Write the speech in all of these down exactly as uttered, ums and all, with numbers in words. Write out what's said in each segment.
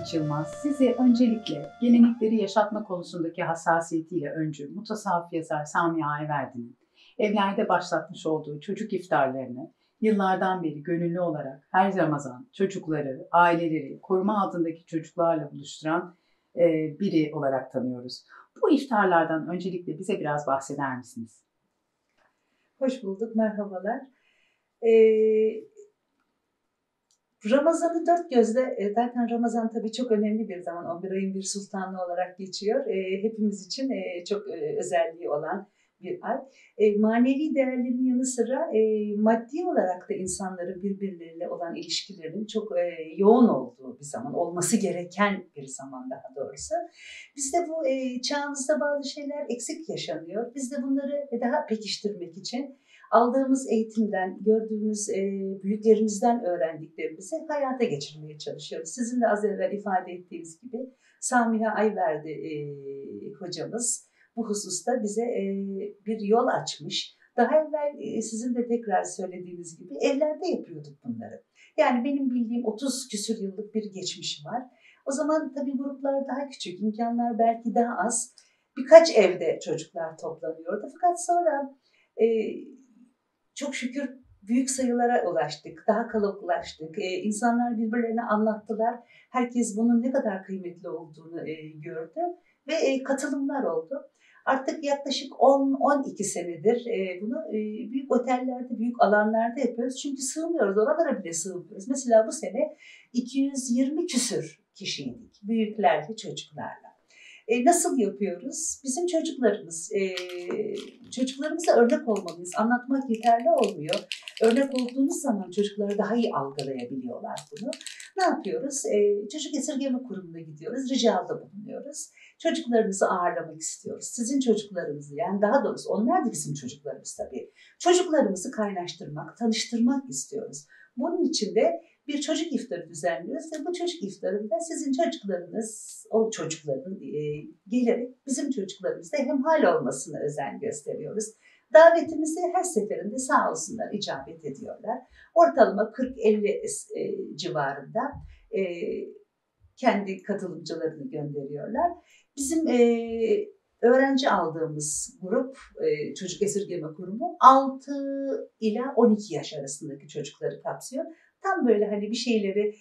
İlginç Yılmaz, size öncelikle gelenekleri yaşatma konusundaki hassasiyetiyle öncü mutasavvıf yazar Samiha Ayverdi'nin evlerde başlatmış olduğu çocuk iftarlarını yıllardan beri gönüllü olarak her Ramazan çocukları, aileleri koruma altındaki çocuklarla buluşturan e, biri olarak tanıyoruz. Bu iftarlardan öncelikle bize biraz bahseder misiniz? Hoş bulduk, merhabalar. Ee... Ramazan'ı dört gözle, zaten Ramazan tabii çok önemli bir zaman, on bir ayın bir sultanlığı olarak geçiyor. Hepimiz için çok özelliği olan bir ay. Manevi değerlerin yanı sıra maddi olarak da insanların birbirleriyle olan ilişkilerinin çok yoğun olduğu bir zaman, olması gereken bir zaman daha doğrusu. Bizde bu çağımızda bazı şeyler eksik yaşanıyor. Biz de bunları daha pekiştirmek için aldığımız eğitimden, gördüğümüz büyüklerimizden öğrendiklerimizi hayata geçirmeye çalışıyoruz. Sizin de az evvel ifade ettiğiniz gibi Samiha Ayverdi hocamız bu hususta bize bir yol açmış. Daha evvel sizin de tekrar söylediğiniz gibi evlerde yapıyorduk bunları. Yani benim bildiğim otuz küsür yıllık bir geçmişim var. O zaman tabii gruplar daha küçük, imkanlar belki daha az. Birkaç evde çocuklar toplanıyordu. Fakat sonra Ee, çok şükür büyük sayılara ulaştık, daha kalabalıklaştık. Ee, insanlar birbirlerine anlattılar. Herkes bunun ne kadar kıymetli olduğunu e, gördü ve e, katılımlar oldu. Artık yaklaşık on on iki senedir e, bunu e, büyük otellerde, büyük alanlarda yapıyoruz. Çünkü sığmıyoruz, oralara bile sığmıyoruz. Mesela bu sene iki yüz yirmi küsür kişiydik, büyüklerle, çocuklarla. E, nasıl yapıyoruz? Bizim çocuklarımız, e, çocuklarımıza örnek olmalıyız. Anlatmak yeterli olmuyor. Örnek olduğumuz zaman çocuklar daha iyi algılayabiliyorlar bunu. Ne yapıyoruz? E, Çocuk Esirgeme Kurumu'na gidiyoruz, ricada bulunuyoruz. Çocuklarımızı ağırlamak istiyoruz. Sizin çocuklarınızı, yani daha doğrusu onlar da bizim çocuklarımız tabii. Çocuklarımızı kaynaştırmak, tanıştırmak istiyoruz. Bunun için de bir çocuk iftarı düzenliyoruz ve bu çocuk iftarında sizin çocuklarınız, o çocukların e, gelerek bizim çocuklarımızda hemhal olmasına özen gösteriyoruz. Davetimizi her seferinde sağ olsunlar icabet ediyorlar. Ortalama kırk elli e, civarında e, kendi katılımcılarını gönderiyorlar. Bizim e, öğrenci aldığımız grup, e, Çocuk Esirgeme Kurumu altı ila on iki yaş arasındaki çocukları kapsıyor. Tam böyle hani bir şeyleri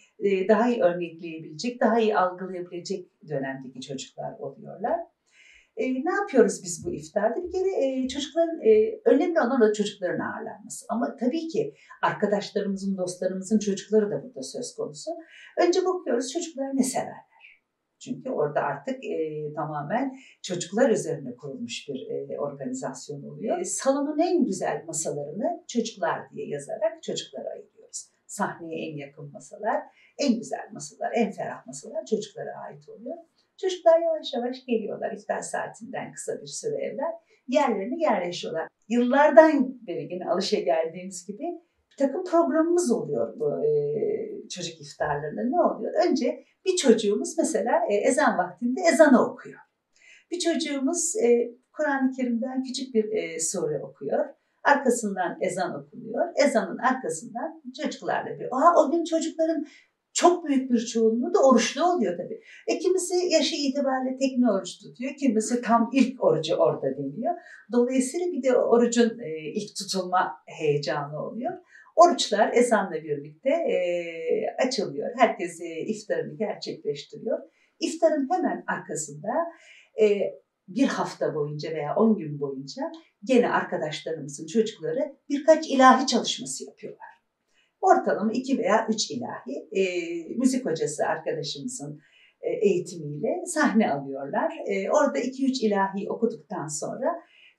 daha iyi örnekleyebilecek, daha iyi algılayabilecek dönemdeki çocuklar oluyorlar. E, ne yapıyoruz biz bu iftarda? Bir kere e, çocukların, e, önemli olan da çocukların ağırlanması. Ama tabii ki arkadaşlarımızın, dostlarımızın çocukları da burada söz konusu. Önce bakıyoruz çocuklar ne severler. Çünkü orada artık e, tamamen çocuklar üzerine kurulmuş bir e, organizasyon oluyor. E, salonun en güzel masalarını çocuklar diye yazarak çocuklara ayırıyoruz. Sahneye en yakın masalar, en güzel masalar, en ferah masalar çocuklara ait oluyor. Çocuklar yavaş yavaş geliyorlar iftar saatinden kısa bir süre evvel. Yerlerine yerleşiyorlar. Yıllardan beri yine alışa geldiğimiz gibi bir takım programımız oluyor bu e, çocuk iftarlarında. Ne oluyor? Önce bir çocuğumuz mesela e, ezan vaktinde ezanı okuyor. Bir çocuğumuz e, Kur'an-ı Kerim'den küçük bir e, sure okuyor. Arkasından ezan okunuyor. Ezanın arkasından çocuklarla bir... Aha, o gün çocukların çok büyük bir çoğunluğu da oruçlu oluyor tabii. E, kimisi yaşı itibariyle tekne oruç tutuyor. Kimisi tam ilk orucu orada deniyor. Dolayısıyla bir de orucun e, ilk tutulma heyecanı oluyor. Oruçlar ezanla birlikte e, açılıyor. Herkes e, iftarını gerçekleştiriyor. İftarın hemen arkasında... E, bir hafta boyunca veya on gün boyunca gene arkadaşlarımızın çocukları birkaç ilahi çalışması yapıyorlar. Ortalama iki veya üç ilahi. E, müzik hocası arkadaşımızın e, eğitimiyle sahne alıyorlar. E, orada iki üç ilahi okuduktan sonra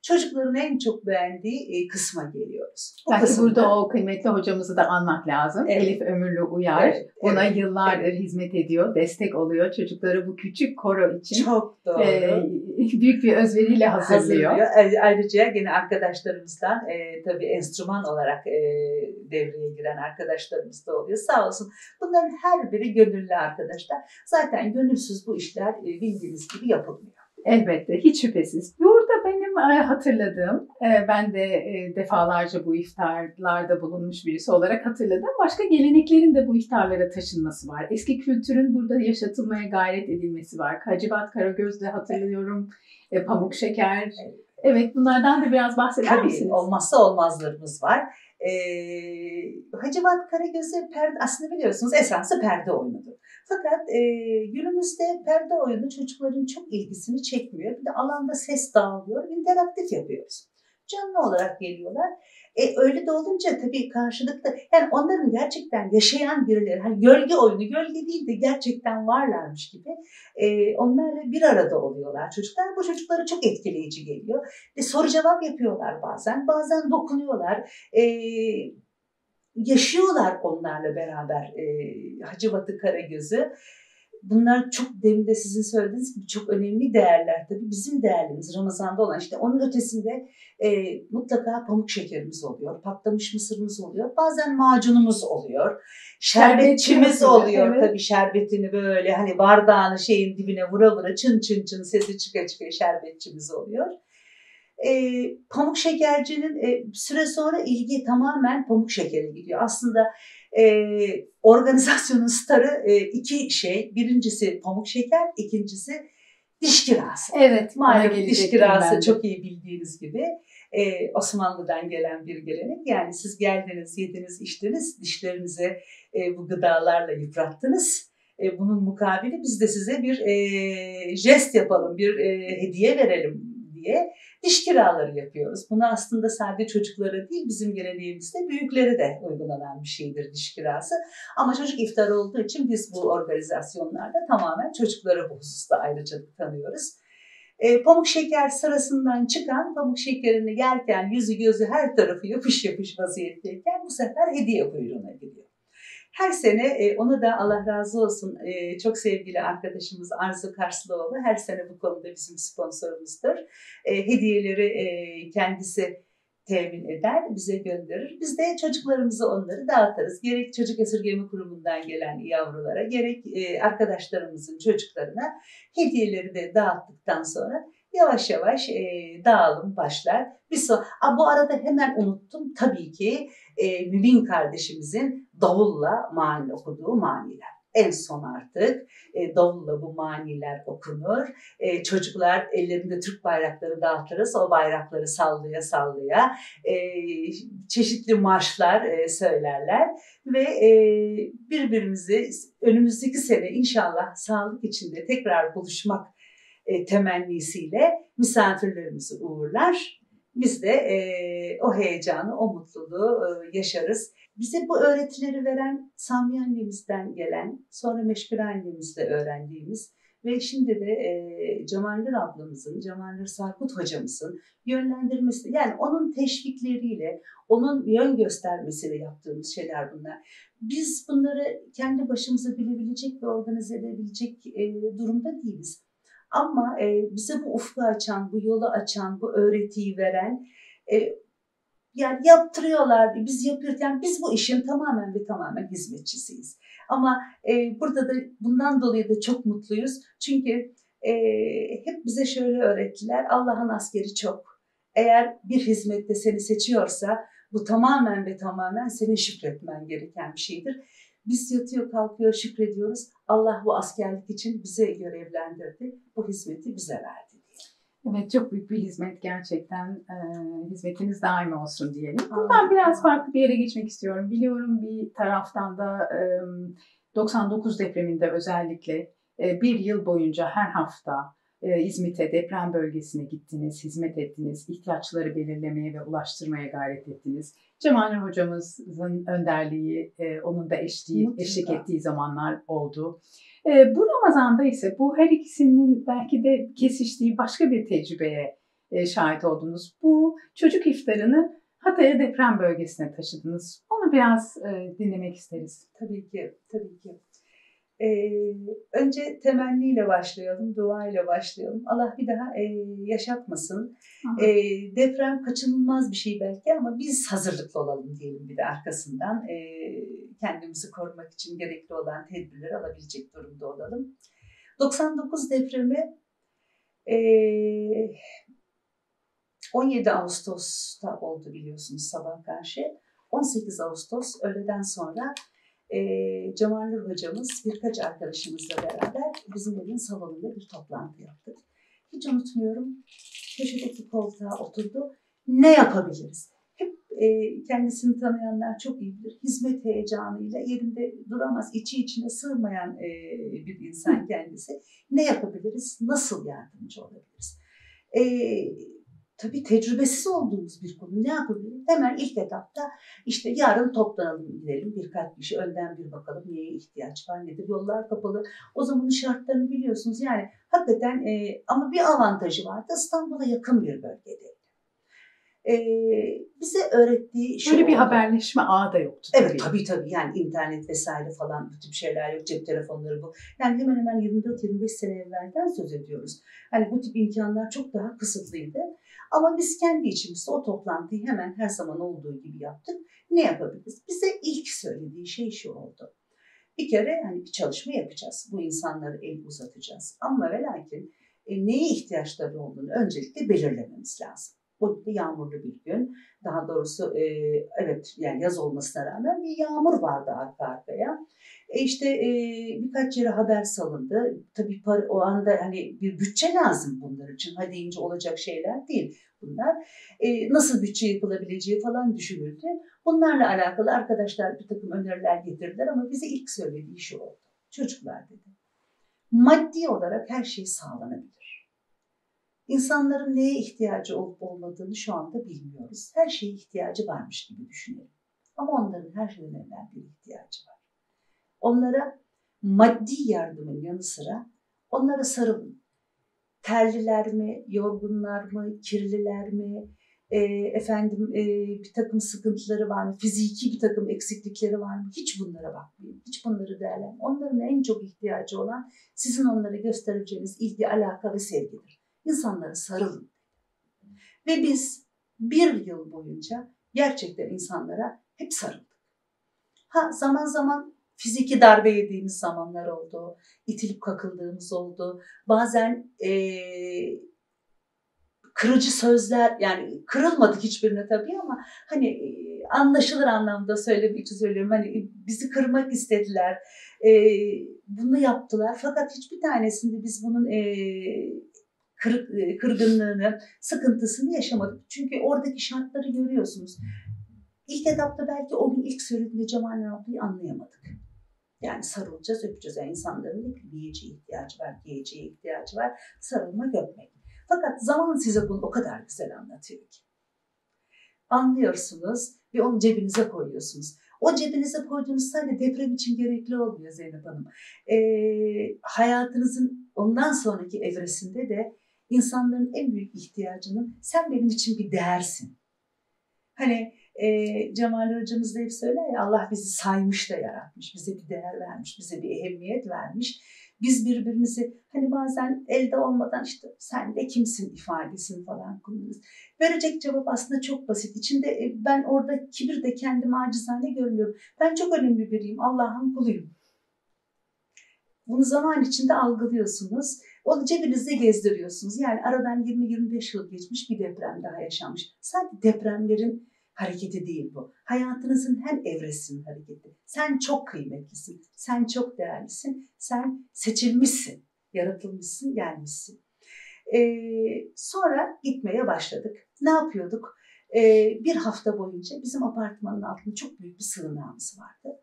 çocukların en çok beğendiği e, kısma geliyoruz. Bu Belki kısımda, burada o kıymetli hocamızı da anmak lazım. Evet. Elif Ömürlü Uyar. Evet, ona evet, yıllardır evet. hizmet ediyor, destek oluyor. Çocukları bu küçük koro için çok doğru. E, büyük bir özveriyle hazırlıyor. hazırlıyor. Ayrıca yine arkadaşlarımızdan e, tabii enstrüman olarak e, devreye giren arkadaşlarımız da oluyor. Sağ olsun. Bunların her biri gönüllü arkadaşlar. Zaten gönülsüz bu işler e, bildiğiniz gibi yapılmıyor. Elbette, hiç şüphesiz. Burada benim benim hatırladığım, ben de defalarca bu iftarlarda bulunmuş birisi olarak hatırladım. Başka geleneklerin de bu iftarlara taşınması var. Eski kültürün burada yaşatılmaya gayret edilmesi var. Hacivat Karagöz'de hatırlıyorum, pamuk şeker. Evet, bunlardan da biraz bahseder misiniz? Tabii, olmazsa olmazlarımız var. Ee, Hacivat Karagöz'e perde, aslında biliyorsunuz esansı perde oynadı. Fakat e, günümüzde perde oyunu çocukların çok ilgisini çekmiyor. Bir de alanda ses dağılıyor, interaktif yapıyoruz. Canlı olarak geliyorlar. E, öyle de olunca tabii karşılıklı, yani onların gerçekten yaşayan birileri, hani gölge oyunu, gölge değil de gerçekten varlarmış gibi e, onlarla bir arada oluyorlar çocuklar. Bu çocuklara çok etkileyici geliyor. E, soru cevap yapıyorlar bazen, bazen dokunuyorlar. E, yaşıyorlar onlarla beraber e, Hacivat'ı, Karagöz'ü. Bunlar çok, demin de sizin söylediğiniz gibi çok önemli değerler. Tabii bizim değerlerimiz Ramazan'da olan, işte onun ötesinde e, mutlaka pamuk şekerimiz oluyor, patlamış mısırımız oluyor, bazen macunumuz oluyor, şerbetçimiz oluyor. Evet. Tabii şerbetini böyle hani bardağını şeyin dibine vura vura çın çın çın sesi çıka çıka şerbetçimiz oluyor. E, pamuk şekercinin e, süre sonra ilgi tamamen pamuk şekeri gidiyor. Aslında e, organizasyonun starı e, iki şey. Birincisi pamuk şeker, ikincisi diş kirası. Evet, malum diş kirası çok iyi bildiğiniz gibi e, Osmanlı'dan gelen bir gelenek. Yani siz geldiniz, yediniz, içtiniz, dişlerinizi e, bu gıdalarla yıprattınız. E, bunun mukabili biz de size bir e, jest yapalım, bir e, hediye verelim diye diş kiraları yapıyoruz. Bunu aslında sadece çocuklara değil, bizim geleneğimizde büyüklere de uygulanan bir şeydir diş kirası. Ama çocuk iftarı olduğu için biz bu organizasyonlarda tamamen çocuklara bu hususta ayrıcalık tanıyoruz. E, pamuk şeker sırasından çıkan, pamuk şekerini yerken yüzü gözü her tarafı yapış yapış vaziyetteyken bu sefer hediye kuyruğuna gidiyor. Her sene onu da Allah razı olsun çok sevgili arkadaşımız Arzu Karslıoğlu her sene bu konuda bizim sponsorumuzdur. Hediyeleri kendisi temin eder, bize gönderir. Biz de çocuklarımıza onları dağıtırız. Gerek Çocuk Esirgeme Kurumu'ndan gelen yavrulara, gerek arkadaşlarımızın çocuklarına hediyeleri de dağıttıktan sonra yavaş yavaş e, dağılım başlar. Bir son, a, bu arada hemen unuttum tabii ki e, Mümin kardeşimizin davulla mani okuduğu maniler. En son artık e, davulla bu maniler okunur. E, çocuklar ellerinde Türk bayrakları dağıtırız. O bayrakları sallaya sallaya e, çeşitli marşlar e, söylerler. Ve e, birbirimizi önümüzdeki sene inşallah sağlık içinde tekrar buluşmak temennisiyle misafirlerimizi uğurlar. Biz de e, o heyecanı, o mutluluğu e, yaşarız. Bize bu öğretileri veren Sami annemizden gelen, sonra Meşgul annemizle öğrendiğimiz ve şimdi de e, Cemalir ablamızın, Cemalir Sarkut hocamızın yönlendirmesi, yani onun teşvikleriyle, onun yön göstermesiyle yaptığımız şeyler bunlar. Biz bunları kendi başımıza bilebilecek ve organize edebilecek e, durumda değiliz. Ama bize bu ufku açan, bu yolu açan, bu öğretiyi veren, yani yaptırıyorlar, biz yapıyorken biz bu işin tamamen ve tamamen hizmetçisiyiz. Ama burada da bundan dolayı da çok mutluyuz. Çünkü hep bize şöyle öğrettiler, Allah'ın askeri çok. Eğer bir hizmette seni seçiyorsa bu tamamen ve tamamen senin şükretmen gereken bir şeydir. Biz yatıyor kalkıyor şükrediyoruz. Allah bu askerlik için bize görevlendirdi. Bu hizmeti bize verdi. Evet, çok büyük bir hizmet gerçekten. Ee, hizmetiniz daim olsun diyelim. Buradan biraz farklı bir yere geçmek istiyorum. Biliyorum bir taraftan da e, doksan dokuz depreminde özellikle e, bir yıl boyunca her hafta e, İzmit'e, deprem bölgesine gittiniz, hizmet ettiniz, ihtiyaçları belirlemeye ve ulaştırmaya gayret ettiniz. Cemalir hocamızın önderliği, e, onun da eşliği, eşlik ettiği zamanlar oldu. E, bu Ramazan'da ise bu her ikisinin belki de kesiştiği başka bir tecrübeye e, şahit oldunuz. Bu çocuk iftarını Hatay'a, deprem bölgesine taşıdınız. Onu biraz e, dinlemek isteriz. Tabii ki, tabii ki. Ee, önce temenniyle başlayalım, duayla başlayalım. Allah bir daha e, yaşatmasın. E, deprem kaçınılmaz bir şey belki ama biz hazırlıklı olalım diyelim bir de arkasından. E, kendimizi korumak için gerekli olan tedbirleri alabilecek durumda olalım. doksan dokuz depremi e, on yedi Ağustos'ta oldu biliyorsunuz sabah karşı. on sekiz Ağustos öğleden sonra e, Cemalir hocamız birkaç arkadaşımızla beraber bizim evin salonunda bir toplantı yaptık. Hiç unutmuyorum, köşedeki koltuğa oturdu. Ne yapabiliriz? Hep e, kendisini tanıyanlar çok iyi bilir. Hizmet heyecanıyla yerinde duramaz, içi içine sığmayan e, bir insan kendisi. Ne yapabiliriz? Nasıl yardımcı olabiliriz? E, Tabii tecrübesiz olduğumuz bir konu. Ne yapabiliriz? Hemen ilk etapta işte yarın toplanalım, gidelim. Birkaç kişi önden bir bakalım neye ihtiyaç var, nedir? Yollar kapalı. O zamanın şartlarını biliyorsunuz. Yani hakikaten e, ama bir avantajı vardı. İstanbul'a yakın bir bölgedeydi. E, bize öğrettiği şey Böyle oldu. bir haberleşme ağı da yoktu. Tabii. Evet tabii tabii. Yani internet vesaire falan bütün şeyler yok. Cep telefonları bu. Yani hemen hemen yirmi dört yirmi beş sene evvelden söz ediyoruz. Hani bu tip imkanlar çok daha kısıtlıydı. Ama biz kendi içimizde o toplantıyı hemen her zaman olduğu gibi yaptık. Ne yapabiliriz? Bize ilk söylediği şey şu oldu. Bir kere hani bir çalışma yapacağız. Bu insanlara el uzatacağız. Ama ve lakin e, neye ihtiyaçları olduğunu öncelikle belirlememiz lazım. O yağmurlu bir gün. Daha doğrusu e, evet yani yaz olmasına rağmen bir yağmur vardı arka arkaya. E işte e, birkaç yere haber salındı. Tabii para, o anda hani bir bütçe lazım bunlar için. Ha deyince olacak şeyler değil bunlar. E, nasıl bütçe yapılabileceği falan düşünüldü. Bunlarla alakalı arkadaşlar bir takım öneriler getirdiler ama bize ilk söylediği şu oldu. Çocuklar dedi, maddi olarak her şey sağlanabilir. İnsanların neye ihtiyacı olup olmadığını şu anda bilmiyoruz. Her şeye ihtiyacı varmış gibi düşünüyorum. Ama onların her şeyden evvel bir ihtiyacı var. Onlara maddi yardımın yanı sıra onlara sarılın. Terliler mi, yorgunlar mı, kirliler mi, e, efendim e, bir takım sıkıntıları var mı, fiziki bir takım eksiklikleri var mı? Hiç bunlara bakmayın, hiç bunları değerlendirin. Onların en çok ihtiyacı olan sizin onlara göstereceğiniz ilgi, alaka ve sevgidir. İnsanlara sarılın. Ve biz bir yıl boyunca gerçekten insanlara hep sarıldık. Ha zaman zaman fiziki darbe yediğimiz zamanlar oldu. İtilip kakıldığımız oldu. Bazen ee, kırıcı sözler, yani kırılmadık hiçbirine tabii ama hani e, anlaşılır anlamda söylemek için söylüyorum. Hani bizi kırmak istediler. E, bunu yaptılar. Fakat hiçbir tanesinde biz bunun e, kırgınlığını, sıkıntısını yaşamadık. Çünkü oradaki şartları görüyorsunuz. İlk etapta belki o gün ilk söylediğinde Cemal ablayı anlayamadık. Yani sarılacağız, öpeceğiz. Yani insanların yiyeceğe ihtiyacı var, yiyeceğe ihtiyacı var. Sarılma, göpmek. Fakat zaman size bunu o kadar güzel anlatıyor ki. Anlıyorsunuz ve onu cebinize koyuyorsunuz. O cebinize koyduğunuz sadece deprem için gerekli olmuyor Zeynep Hanım. Ee, hayatınızın ondan sonraki evresinde de İnsanların en büyük ihtiyacının sen benim için bir değersin. Hani e, Cemal hocamız da hep söyler ya, Allah bizi saymış da yaratmış, bize bir değer vermiş, bize bir ehemmiyet vermiş. Biz birbirimizi hani bazen elde olmadan işte sen de kimsin ifadesini falan kullanırız. Verecek cevap aslında çok basit. İçinde ben orada kibir de kendimi acizane görmüyorum. Ben çok önemli biriyim, Allah'ın kuluyum. Bunu zaman içinde algılıyorsunuz. Onu cebinizde gezdiriyorsunuz. Yani aradan yirmi yirmi beş yıl geçmiş bir deprem daha yaşanmış. Sadece depremlerin hareketi değil bu. Hayatınızın her evresinin hareketi. Sen çok kıymetlisin, sen çok değerlisin, sen seçilmişsin, yaratılmışsın, gelmişsin. Ee, sonra gitmeye başladık. Ne yapıyorduk? Ee, bir hafta boyunca bizim apartmanın altında çok büyük bir sığınağımız vardı.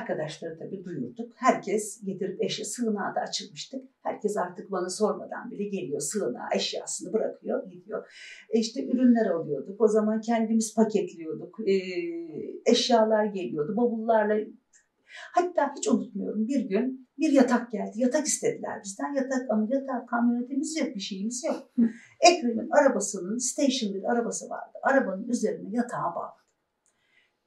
Arkadaşları tabii duyurduk. Herkes getirip eşya, sığınağı da açılmıştık. Herkes artık bana sormadan bile geliyor, sığınağı eşyasını bırakıyor, gidiyor. E işte ürünler alıyorduk. O zaman kendimiz paketliyorduk. E, eşyalar geliyordu, bavullarla. Hatta hiç unutmuyorum, bir gün bir yatak geldi. Yatak istediler bizden. Yatak ama yatak kamyonetimiz yok, bir şeyimiz yok. Ekrem'in arabasının, station bir arabası vardı. Arabanın üzerine yatağa bağlı.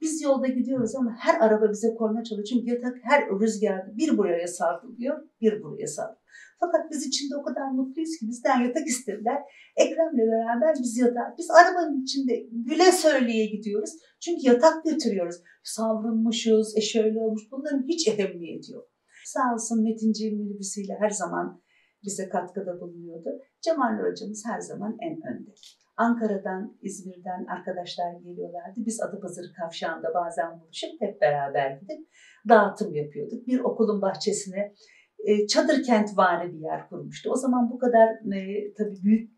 Biz yolda gidiyoruz ama her araba bize korna çalıyor. Çünkü yatak her rüzgarda bir buraya sarkılıyor, bir buraya sarkılıyor. Fakat biz içinde o kadar mutluyuz ki bizden yatak istediler. Ekrem'le beraber biz yatak, biz arabanın içinde güle söyleye gidiyoruz. Çünkü yatak götürüyoruz. Savrulmuşuz, e şöyle olmuş, bunların hiç ehemmiyeti yok. Sağ olsun Metinciğim minibüsüyle her zaman bize katkıda bulunuyordu. Cemal hocamız her zaman en önde. Ankara'dan, İzmir'den arkadaşlar geliyorlardı. Biz Adapazarı Kavşağı'nda bazen buluşup hep beraber gidip dağıtım yapıyorduk. Bir okulun bahçesine çadır kentvari bir yer kurmuştu. O zaman bu kadar tabii büyük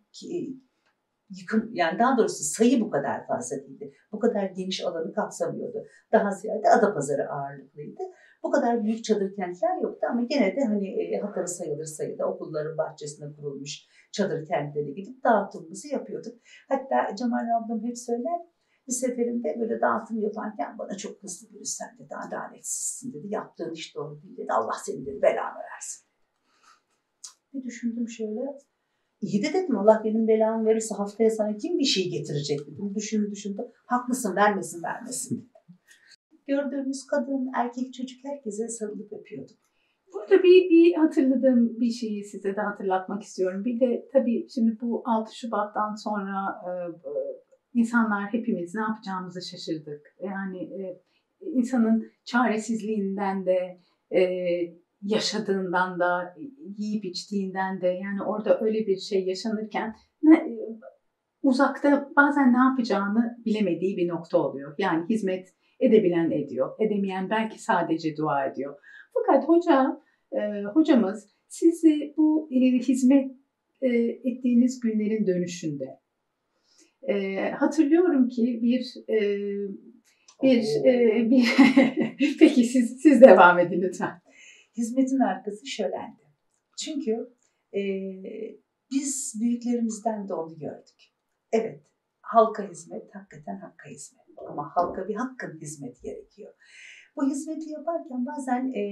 yıkım, yani daha doğrusu sayı bu kadar fazla değildi. Bu kadar geniş alanı kapsamıyordu. Daha ziyade Adapazarı ağırlıklıydı. Bu kadar büyük çadır kentler yoktu ama gene de hani hatırı sayılır sayıda okulların bahçesine kurulmuş çadır kentlere gidip dağıtımımızı yapıyorduk. Hatta Cemal ablam hep söyler, bir seferinde böyle dağıtım yaparken bana çok hızlı bir sen dedi, adaletsizsin dedi, yaptığın iş doğru değil dedi, Allah seni dedi belanı versin. Bir düşündüm şöyle, iyi de dedim, Allah benim belamı verirse haftaya sana kim bir şey getirecek dedim, düşündüm düşündüm, haklısın vermesin vermesin dedi. Gördüğümüz kadın, erkek, çocuk herkese sarılıp öpüyorduk. Burada bir, bir hatırladığım bir şeyi size de hatırlatmak istiyorum. Bir de tabii şimdi bu altı Şubat'tan sonra e, insanlar hepimiz ne yapacağımızı şaşırdık. Yani e, insanın çaresizliğinden de, e, yaşadığından da, yiyip içtiğinden de, yani orada öyle bir şey yaşanırken ne, uzakta bazen ne yapacağını bilemediği bir nokta oluyor. Yani hizmet edebilen ediyor, edemeyen belki sadece dua ediyor. Fakat hoca, e, hocamız sizi bu e, hizmet e, ettiğiniz günlerin dönüşünde e, hatırlıyorum ki bir e, bir, e, bir peki siz siz devam edin lütfen. Hizmetin arkası şölendi. Çünkü e, biz büyüklerimizden de onu gördük. Evet, halka hizmet, hakikaten hakka hizmet. Ama halka bir hakkın hizmeti gerekiyor. Bu hizmeti yaparken bazen e,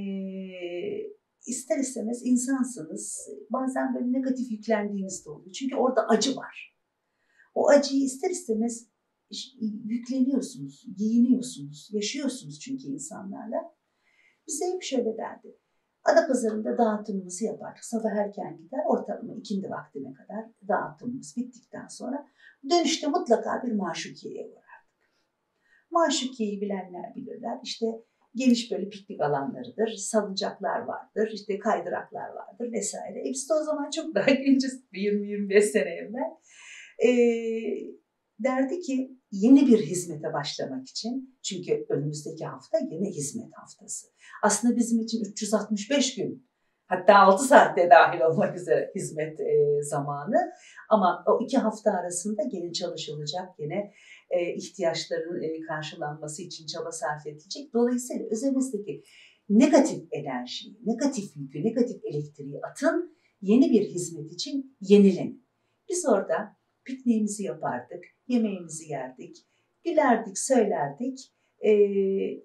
ister istemez insansınız. Bazen böyle negatif yüklendiğiniz de oluyor. Çünkü orada acı var. O acıyı ister istemez yükleniyorsunuz, giyiniyorsunuz, yaşıyorsunuz çünkü insanlarla. Bize hep şöyle derdi. Adapazarı'nda dağıtımımızı yapardık. Sabah erken gider, ortalama ikindi vaktine kadar dağıtımımız bittikten sonra dönüşte mutlaka bir maşukiyeye uğrar. Maşukiye'yi bilenler bilirler. İşte geniş böyle piknik alanlarıdır, salıncaklar vardır, işte kaydıraklar vardır vesaire. Hepsi de o zaman çok daha genciz, yirmi yirmi beş sene evvel. E, derdi ki yeni bir hizmete başlamak için, çünkü önümüzdeki hafta yine hizmet haftası. Aslında bizim için üç yüz altmış beş gün, hatta altı saatte dahil olmak üzere hizmet e, zamanı. Ama o iki hafta arasında gene çalışılacak, gene e, ihtiyaçların e, karşılanması için çaba sarf edilecek. Dolayısıyla üzerimizdeki negatif enerjiyi, negatif yükü, negatif elektriği atın, yeni bir hizmet için yenilenin. Biz orada pikniğimizi yapardık, yemeğimizi yerdik, gülerdik, söylerdik. E,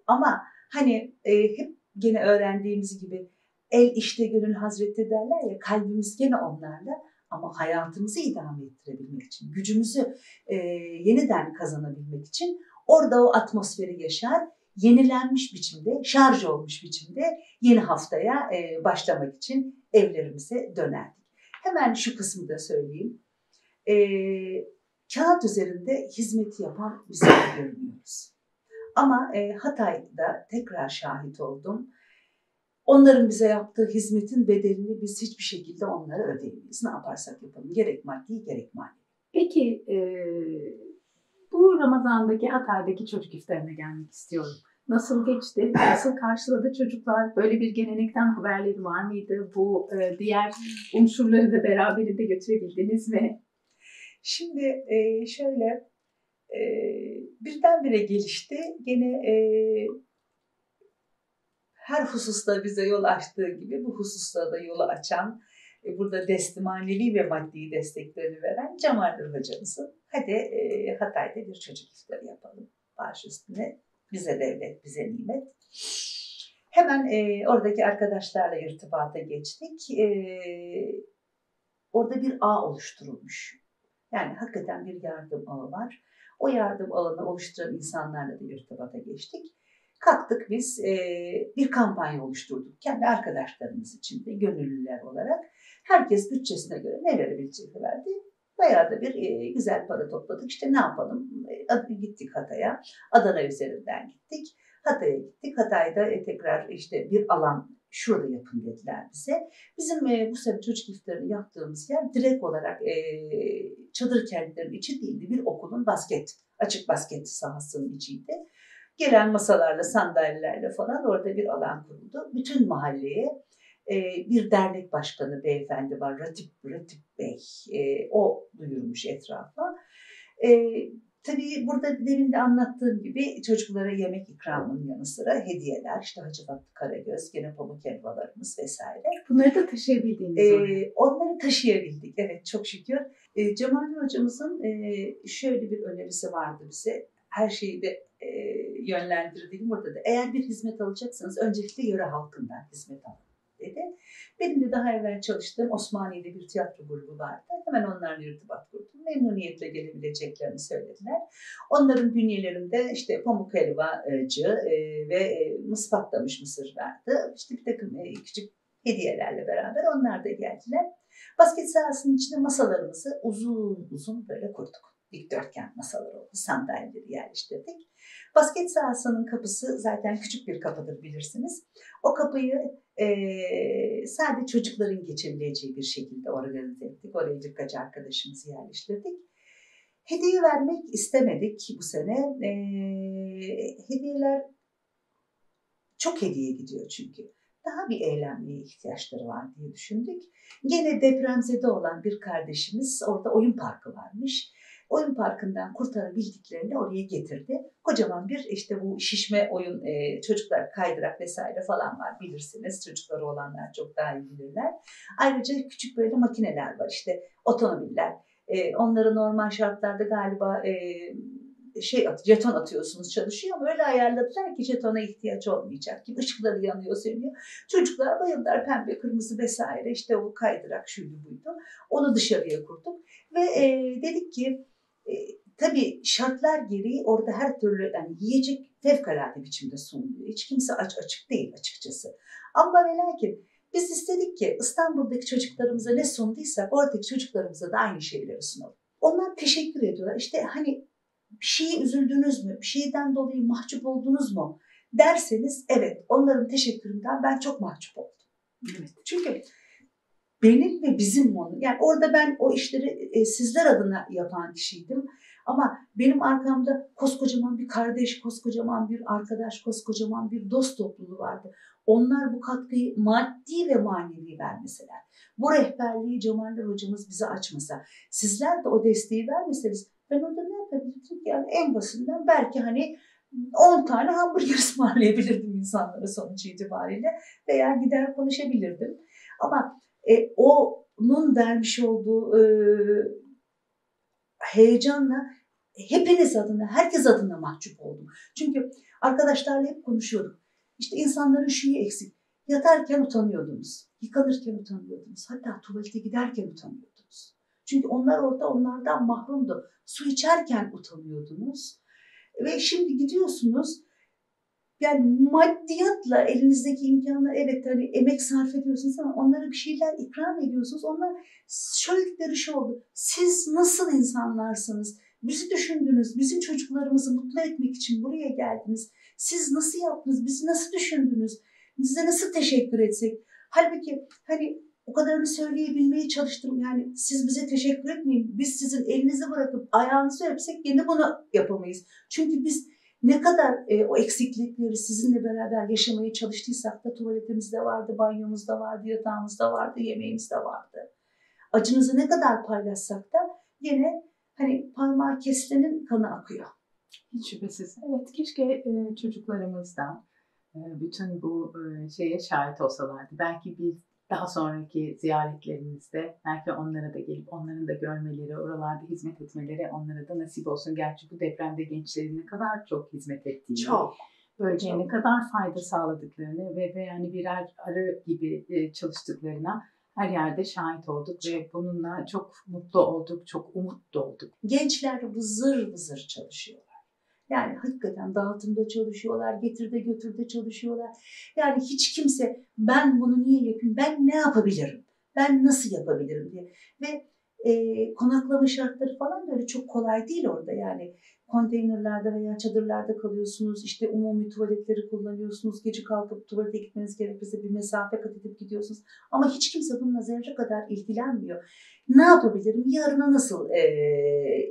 ama hani e, hep gene öğrendiğimiz gibi, el işte gönül hazreti derler ya, kalbimiz gene onlarla ama hayatımızı idame ettirebilmek için, gücümüzü e, yeniden kazanabilmek için orada o atmosferi yaşar, yenilenmiş biçimde, şarj olmuş biçimde yeni haftaya e, başlamak için evlerimize dönerdik. Hemen şu kısmı da söyleyeyim. E, kağıt üzerinde hizmeti yapan bizler görünüyoruz. Ama e, Hatay'da tekrar şahit oldum. Onların bize yaptığı hizmetin bedelini biz hiçbir şekilde onlara ödeyemeyiz. Ne yaparsak yapalım. Gerek maddi, gerek manevi. Peki e, bu Ramazan'daki Hatay'daki çocuk iftarına gelmek istiyorum. Nasıl geçti? Nasıl karşıladı çocuklar? Böyle bir gelenekten haberleri var mıydı? Bu e, diğer unsurları da beraberinde götürebildiniz mi? Şimdi e, şöyle e, birdenbire gelişti. Gene e, her hususta bize yol açtığı gibi bu hususta da yolu açan, burada destimaneli ve maddi desteklerini veren Cemalir hocamızın hadi e, Hatay'da bir çocuk iftarı yapalım. Baş üstüne bize devlet, bize nimet. Hemen e, oradaki arkadaşlarla irtibata geçtik. E, orada bir ağ oluşturulmuş. Yani hakikaten bir yardım ağı var. O yardım ağını oluşturan insanlarla da irtibata geçtik. Kalktık biz e, bir kampanya oluşturduk kendi arkadaşlarımız için de gönüllüler olarak. Herkes bütçesine göre ne verebileceğini verdi. Bayağı da bir e, güzel para topladık. İşte ne yapalım? E, gittik Hatay'a. Adana üzerinden gittik. Hatay'a gittik. Hatay'da e, tekrar işte bir alan şurada yapın dediler bize. Bizim e, bu sene çocuk iftarını yaptığımız yer direkt olarak e, çadır kentlerinin içi değildi. Bir okulun basket, açık basket sahasının içiydi. Gelen masalarla, sandalyelerle falan orada bir alan kuruldu. Bütün mahalleye e, bir dernek başkanı beyefendi var, Ratip, Ratip Bey. E, o duyurmuş etrafa. E, Tabii burada demin de anlattığım gibi çocuklara yemek ikramının yanı sıra hediyeler, işte Hacivat Karagöz, gene pamuk elmalarımız vesaire. Bunları da taşıyabildiğiniz ee, onları taşıyabildik, evet çok şükür. Ee, Cemalir hocamızın e, şöyle bir önerisi vardı bize, her şeyi de e, yönlendirdiğim burada da. Eğer bir hizmet alacaksanız öncelikle yöre halkından hizmet alın dedi. Benim de daha evvel çalıştığım Osmaniye'de bir tiyatro grubu vardı. Hemen onlarla irtibat kurdum. Memnuniyetle gelebileceklerini söylediler. Onların bünyelerinde işte pamuk helvacı ve mısır patlamış mısır vardı. İşte bir takım küçük hediyelerle beraber onlar da geldiler. Basket sahasının içinde masalarımızı uzun uzun böyle kurduk. Dikdörtgen masalar oldu, sandalyeleri yerleştirdik. Basket sahasının kapısı zaten küçük bir kapıdır bilirsiniz. O kapıyı e, sadece çocukların geçebileceği bir şekilde organize ettik. Oraya birkaç arkadaşımızı yerleştirdik. Hediye vermek istemedik bu sene. E, hediyeler, çok hediye gidiyor çünkü. Daha bir eğlenmeye ihtiyaçları var diye düşündük. Gene depremzede olan bir kardeşimiz, orada oyun parkı varmış. Oyun parkından kurtarabildiklerini oraya getirdi. Kocaman bir işte bu şişme oyun, e, çocuklar kaydırak vesaire falan var bilirsiniz. Çocukları olanlar çok daha iyi bilirler. Ayrıca küçük böyle makineler var işte otomobiller. E, onları normal şartlarda galiba e, şey at, jeton atıyorsunuz çalışıyor. Böyle ayarladılar ki jetona ihtiyaç olmayacak gibi. Işıkları yanıyor, sönüyor. Çocuklar bayıldılar, pembe, kırmızı vesaire. İşte o kaydırak şuydu buydu. Onu dışarıya kurduk ve e, dedik ki E, tabii şartlar gereği orada her türlü yani yiyecek fevkalade biçimde sunuluyor. Hiç kimse aç açık değil açıkçası. Ama ve lakin biz istedik ki İstanbul'daki çocuklarımıza ne sunduysak oradaki çocuklarımıza da aynı şeyleri sunalım. Onlar teşekkür ediyorlar. İşte hani bir şeye üzüldünüz mü, bir şeyden dolayı mahcup oldunuz mu derseniz evet onların teşekküründen ben çok mahcup oldum. Evet. Çünkü benim ve bizim onu, yani orada ben o işleri e, sizler adına yapan kişiydim. Ama benim arkamda koskocaman bir kardeş, koskocaman bir arkadaş, koskocaman bir dost topluluğu vardı. Onlar bu katkıyı maddi ve manevi vermeseler, bu rehberliği Cemaller hocamız bize açmasa, sizler de o desteği vermeseniz ben orada ne yapabilirim? Yani en basitinden belki hani on tane hamburger ısmarlayabilirdim insanlara sonuç itibariyle veya gider konuşabilirdim. Ama E, onun vermiş olduğu e, heyecanla hepiniz adına, herkes adına mahcup oldum. Çünkü arkadaşlarla hep konuşuyorduk. İşte insanların şuyu eksik. Yatarken utanıyordunuz, yıkanırken utanıyordunuz, hatta tuvalete giderken utanıyordunuz. Çünkü onlar orada onlardan mahrumdu. Su içerken utanıyordunuz ve şimdi gidiyorsunuz. Yani maddiyatla elinizdeki imkanlar, evet hani emek sarf ediyorsunuz ama onlara bir şeyler ikram ediyorsunuz. Onlar şöyledikleri şey oldu. Siz nasıl insanlarsınız? Bizi düşündünüz. Bizim çocuklarımızı mutlu etmek için buraya geldiniz. Siz nasıl yaptınız? Bizi nasıl düşündünüz? Size nasıl teşekkür etsek? Halbuki hani o kadarını söyleyebilmeye çalıştım. Yani siz bize teşekkür etmeyin. Biz sizin elinizi bırakıp ayağınızı öpsek yine bunu yapamayız. Çünkü biz ne kadar e, o eksiklikleri sizinle beraber yaşamaya çalıştıysak da tuvaletimizde vardı, banyomuzda vardı, yatağımızda vardı, yemeğimizde vardı. Acınızı ne kadar paylaşsak da yine hani parmağı kesilenin kanı akıyor. Hiç şüphesiz. Evet, keşke e, çocuklarımız da e, bütün bu e, şeye şahit olsalardı. Belki biz daha sonraki ziyaretlerimizde belki onlara da gelip onların da görmeleri, oralarda hizmet etmeleri onlara da nasip olsun. Gerçi bu depremde gençlerin ne kadar çok hizmet ettiğini, çok, böylece çok, ne kadar fayda sağladıklarını ve, ve yani birer arı gibi çalıştıklarına her yerde şahit olduk ve bununla çok mutlu olduk, çok umutlu olduk. Gençler vızır vızır çalışıyorlar. Yani hakikaten dağıtımda çalışıyorlar, getirde götürde çalışıyorlar. Yani hiç kimse ben bunu niye yapayım, ben ne yapabilirim, ben nasıl yapabilirim diye. Ve E, konaklama şartları falan böyle çok kolay değil orada yani. Konteynerlerde veya çadırlarda kalıyorsunuz, işte umumi tuvaletleri kullanıyorsunuz, gece kalkıp tuvalete gitmeniz gerekirse bir mesafe kat edip gidiyorsunuz. Ama hiç kimse bununla zerre kadar ilgilenmiyor. Ne yapabilirim, yarına nasıl e,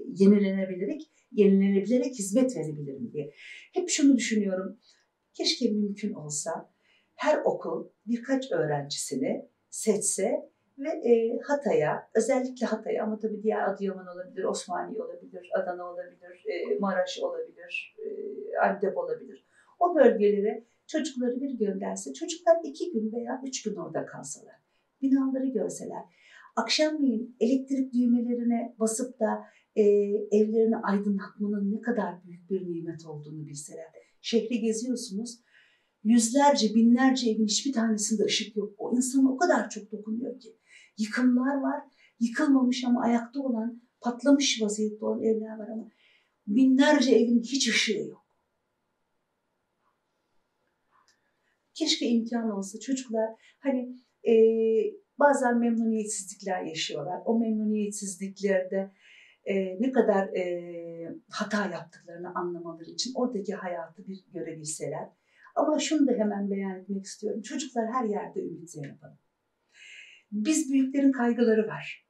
yenilenebilerek, yenilenebilerek hizmet verebilirim diye. Hep şunu düşünüyorum, keşke mümkün olsa her okul birkaç öğrencisini seçse ve e, Hatay'a, özellikle Hatay'a ama tabii diğer Adıyaman olabilir, Osmaniye olabilir, Adana olabilir, e, Maraş olabilir, e, Antep olabilir. O bölgelere çocukları bir gönderse, çocuklar iki gün veya üç gün orada kalsalar, binaları görseler, akşamleyin elektrik düğmelerine basıp da e, evlerini aydınlatmanın ne kadar büyük bir nimet olduğunu bilseler. Şehri geziyorsunuz, yüzlerce, binlerce evin hiçbir tanesinde ışık yok. O insana o kadar çok dokunuyor ki. Yıkımlar var, yıkılmamış ama ayakta olan, patlamış vaziyette olan evler var ama binlerce evin hiç ışığı yok. Keşke imkan olsa çocuklar hani e, bazen memnuniyetsizlikler yaşıyorlar. O memnuniyetsizliklerde e, ne kadar e, hata yaptıklarını anlamaları için oradaki hayatı bir görebilseler. Ama şunu da hemen beyan etmek istiyorum. Çocuklar her yerde Ümit Zeynep Hanım. Biz büyüklerin kaygıları var.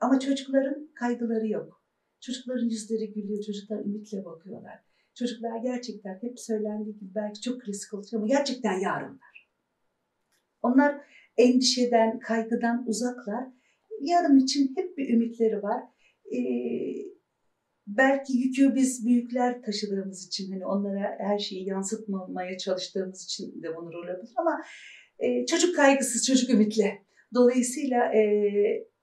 Ama çocukların kaygıları yok. Çocukların yüzleri gülüyor, çocuklar ümitle bakıyorlar. Çocuklar gerçekten hep söylendiği gibi belki çok klasik olacak ama gerçekten yarınlar. Onlar endişeden, kaygıdan uzaklar. Yarın için hep bir ümitleri var. Ee, Belki yükü biz büyükler taşıdığımız için, hani onlara her şeyi yansıtmamaya çalıştığımız için de bunu rol alabilir ama e, çocuk kaygısız, çocuk ümitli. Dolayısıyla e,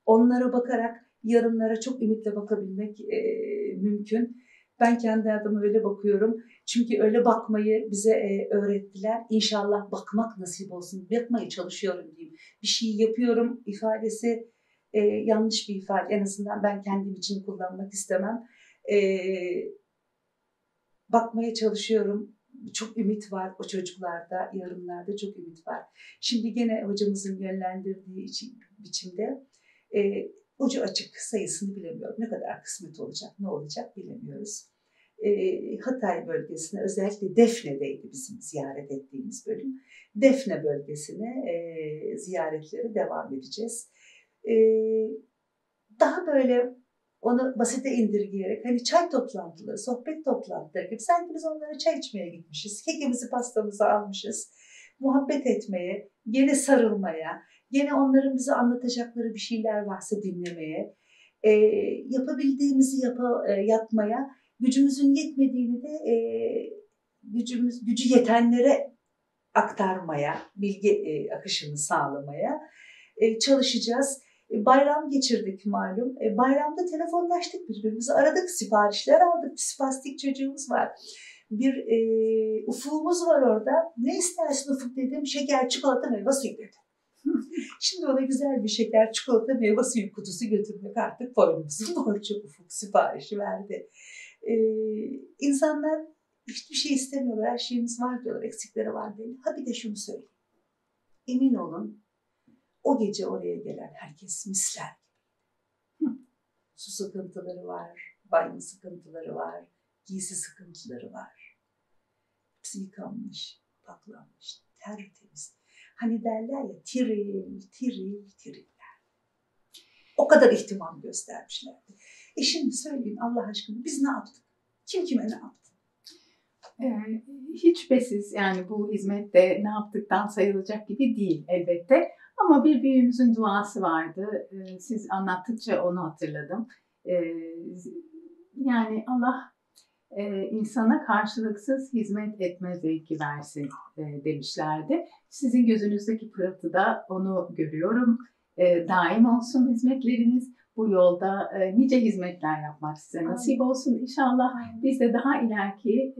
onlara bakarak yarınlara çok ümitle bakabilmek e, mümkün. Ben kendi adıma öyle bakıyorum. Çünkü öyle bakmayı bize e, öğrettiler. İnşallah bakmak nasip olsun. Bakmaya çalışıyorum diyeyim. Bir şey yapıyorum ifadesi e, yanlış bir ifade. En azından ben kendim için kullanmak istemem. Ee, bakmaya çalışıyorum. Çok ümit var o çocuklarda, yarınlarda çok ümit var. Şimdi gene hocamızın yönlendirdiği için, biçimde e, ucu açık sayısını bilemiyorum. Ne kadar kısmet olacak, ne olacak bilemiyoruz. E, Hatay bölgesine, özellikle Defne'deydi bizim ziyaret ettiğimiz bölüm. Defne bölgesine e, ziyaretleri devam edeceğiz. E, daha böyle onu basite indirgeyerek, hani çay toplantıları, sohbet toplantıları gibi sanki biz onlara çay içmeye gitmişiz, kekimizi pastamızı almışız, muhabbet etmeye, gene sarılmaya, gene onların bize anlatacakları bir şeyler varsa dinlemeye, e, yapabildiğimizi yapa, e, yapmaya, gücümüzün yetmediğini de e, gücümüz gücü yetenlere aktarmaya, bilgi e, akışını sağlamaya e, çalışacağız. Bayram geçirdik malum. Bayramda telefonlaştık birbirimize. Aradık, siparişler aldık. Spastik çocuğumuz var. Bir e, ufuğumuz var orada. Ne istersin Ufuk dedim. Şeker, çikolata, meyve suyu dedi. Şimdi ona güzel bir şeker, çikolata, meyve suyu kutusu götürmek artık boynumuzun borcu. Ufuk siparişi verdi. E, insanlar hiçbir şey istemiyorlar. Her şeyimiz var diyorlar. Eksikleri var diyorlar. Ha bir de şunu söyleyeyim. Emin olun. O gece oraya gelen herkes misler. Su sıkıntıları var, banyo sıkıntıları var, giysi sıkıntıları var. Hepsi yıkanmış, paklanmış, tertemiz. Hani derler ya tiril, tiril, tiriller. O kadar ihtimam göstermişlerdi. E şimdi söyleyin Allah aşkına biz ne yaptık? Kim kime ne yaptı? Ee, hiç besiz yani bu hizmette ne yaptıktan sayılacak gibi değil elbette. Ama bir büyüğümüzün duası vardı. Siz anlattıkça onu hatırladım. Yani Allah insana karşılıksız hizmet etme zevki versin demişlerdi. Sizin gözünüzdeki pırıltıda onu görüyorum. Daim olsun hizmetleriniz. Bu yolda nice hizmetler yapmak size nasip olsun. İnşallah biz de daha ileriki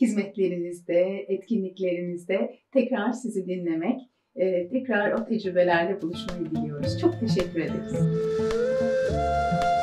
hizmetlerinizde, etkinliklerinizde tekrar sizi dinlemek, Ee, tekrar o tecrübelerle buluşmayı diliyoruz. Çok teşekkür ederiz.